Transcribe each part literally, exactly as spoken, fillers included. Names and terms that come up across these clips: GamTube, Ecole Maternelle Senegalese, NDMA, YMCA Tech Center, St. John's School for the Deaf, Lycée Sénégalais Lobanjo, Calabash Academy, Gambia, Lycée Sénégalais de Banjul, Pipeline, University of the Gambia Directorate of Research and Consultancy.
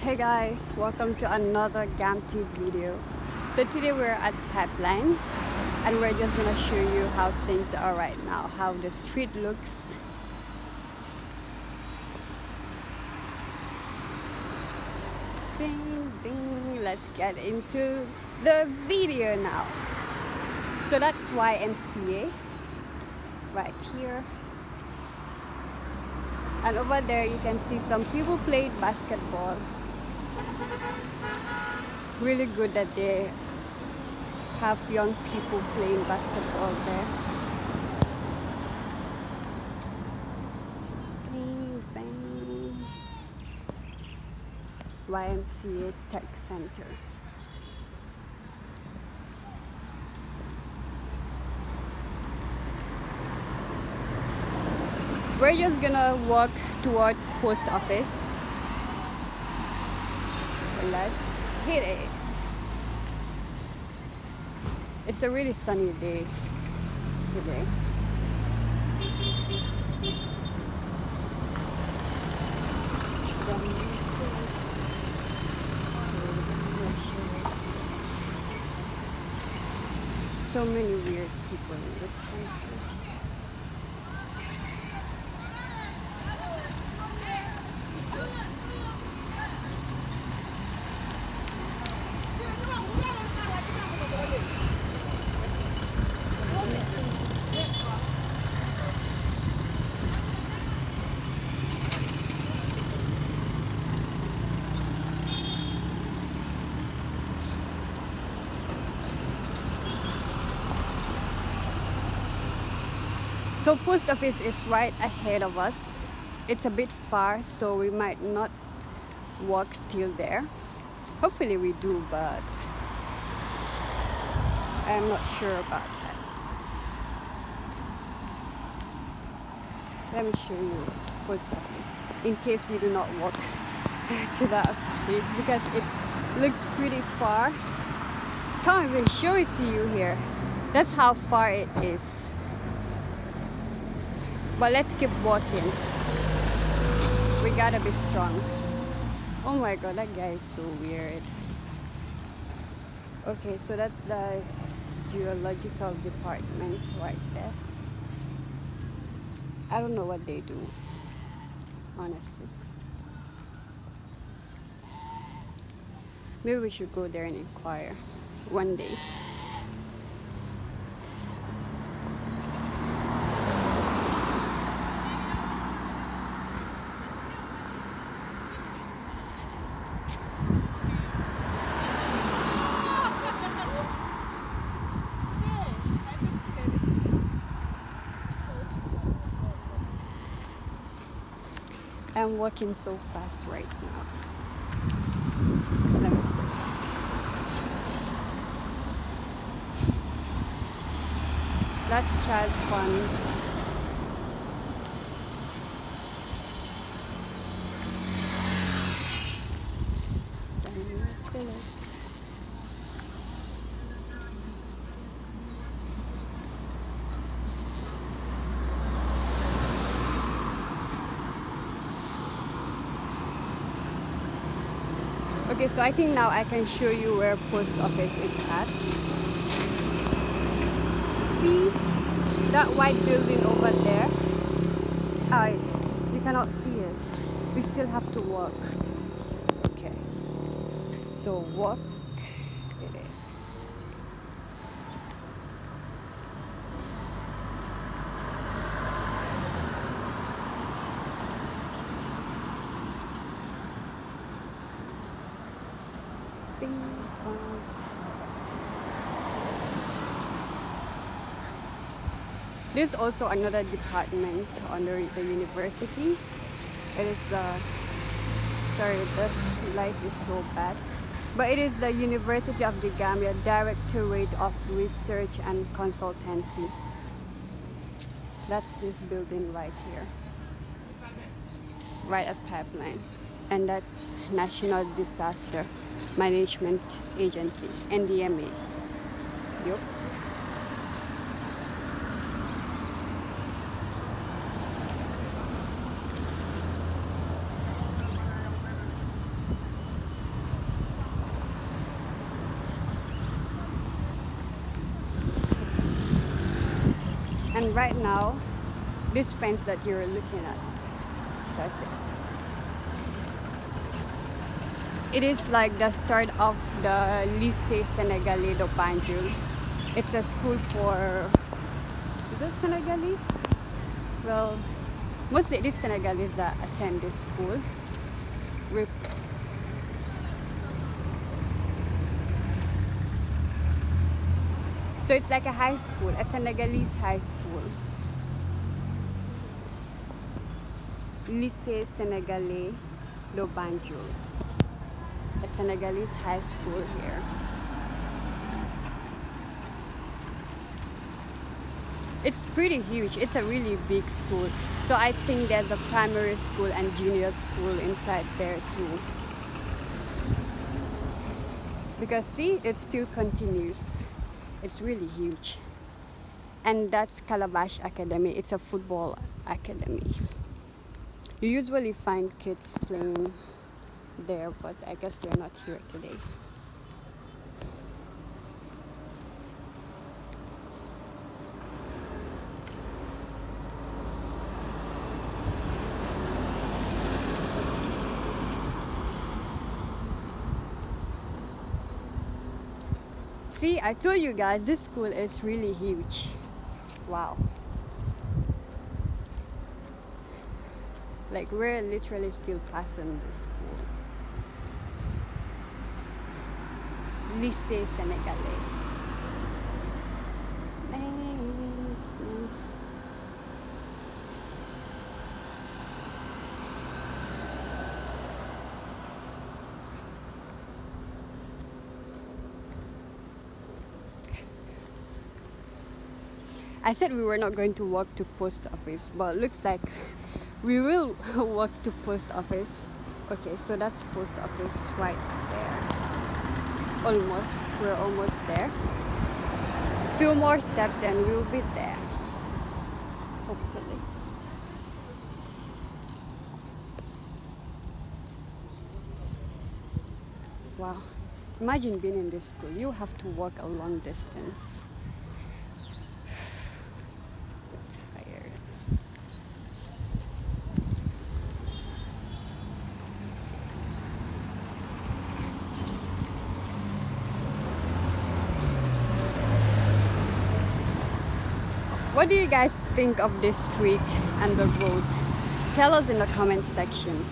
Hey guys, welcome to another GamTube video. So today we're at Pipeline and we're just gonna show you how things are right now, how the street looks. Ding ding, let's get into the video now. So that's Y M C A right here. And over there you can see some people played basketball. Really good that they have young people playing basketball there. Bang, bang. Y M C A Tech Center. We're just gonna walk towards post office. Let's hit it. It's a really sunny day today. So many weird people in this country. So post office is right ahead of us. It's a bit far, so we might not walk till there. Hopefully we do, but I'm not sure about that. Let me show you post office in case we do not walk to that place because it looks pretty far. Can't even show it to you here. That's how far it is. But let's keep walking. We gotta be strong. Oh my god, that guy is so weird. Okay, so that's the geological department right there. I don't know what they do, honestly. Maybe we should go there and inquire one day. I'm walking so fast right now. Let me see. That's child fun. Okay, so I think now I can show you where post office is at. See that white building over there? I, you cannot see it. We still have to walk. Okay, so walk. There's also another department under the university. It is the, sorry, the light is so bad. But it is the University of the Gambia Directorate of Research and Consultancy. That's this building right here. Right at Pipeline. And that's National Disaster Management Agency, N D M A. Yup. And right now, this fence that you're looking at, that's it. It is like the start of the Lycée Sénégalais de Banjul. It's a school for, is it Senegalese? Well, mostly it is Senegalese that attend this school. With So it's like a high school, a Senegalese high school. Lycée Sénégalais Lobanjo. A Senegalese high school here. It's pretty huge. It's a really big school. So I think there's a primary school and junior school inside there too. Because see, it still continues. It's really huge. And that's Calabash Academy. It's a football academy. You usually find kids playing there, but I guess they're not here today. See, I told you guys, this school is really huge. Wow. Like, we're literally still passing this school. Lycée Sénégalais. I said we were not going to walk to post office, but looks like we will walk to post office. Okay, so that's post office right there. Almost, we're almost there. A few more steps and we'll be there. Hopefully. Wow. Imagine being in this school. You have to walk a long distance. What do you guys think of this street and the road? Tell us in the comment section.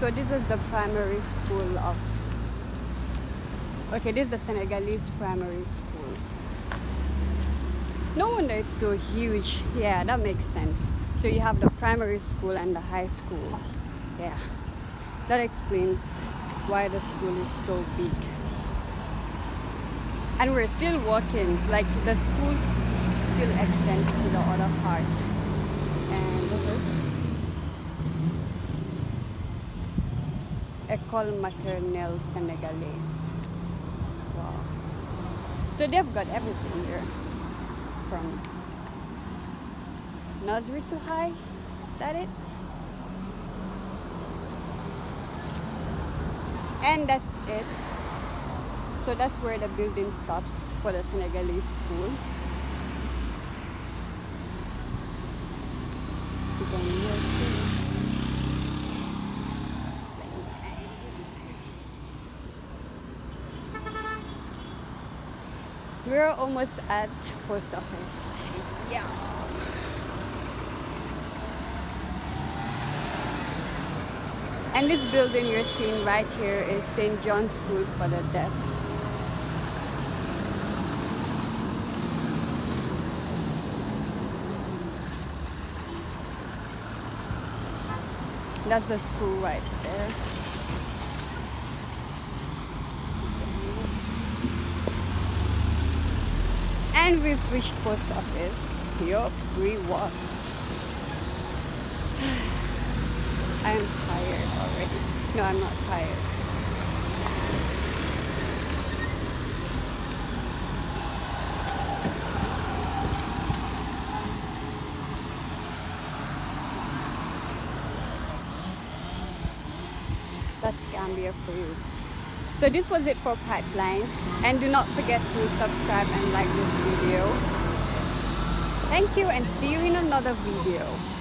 So this is the primary school of, okay, this is the Senegalese primary school. No wonder it's so huge. Yeah, that makes sense. So you have the primary school and the high school. Yeah, that explains why the school is so big. And we're still walking, like the school still extends to the other part. And this is Ecole Maternelle Senegalese. Wow. So they've got everything here. From nursery to high. Is that it? And that's it. So that's where the building stops for the Senegalese school. You can walk through. We're almost at post office. Yeah. And this building you're seeing right here is Saint John's School for the Deaf. That's the school right there. And we've reached post office. your reward. I'm tired already. No, I'm not tired. That's Gambia for you. So this was it for Pipeline, and do not forget to subscribe and like this video. Thank you, and see you in another video.